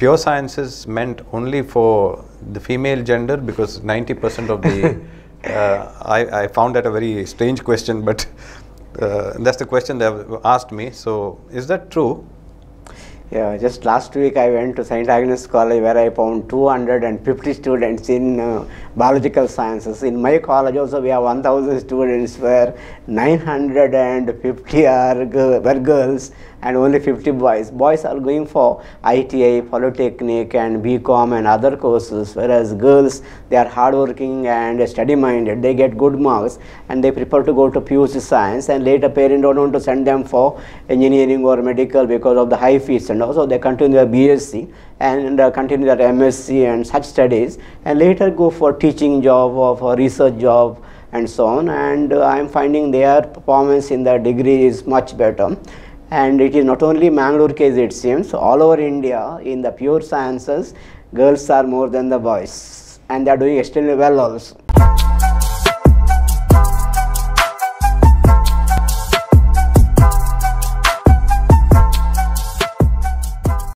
pure sciences meant only for the female gender, because 90% of the I found that a very strange question, but that's the question they have asked me. So is that true? Yeah, just last week I went to Saint Agnes College, where I found 250 students in biological sciences. In my college also we have 1000 students, where 950 were girls and only 50 boys. Boys are going for ITI, Polytechnic and BCom and other courses, whereas girls, they are hardworking and study minded. They get good marks and they prefer to go to PhD science, and later parents don't want to send them for engineering or medical because of the high fees, and also they continue their BSc and continue their MSc and such studies, and later go for teaching job or for research job and so on. And I am finding their performance in their degree is much better. And it is not only Mangaluru case, it seems, all over India in the pure sciences, girls are more than the boys, and they are doing extremely well also.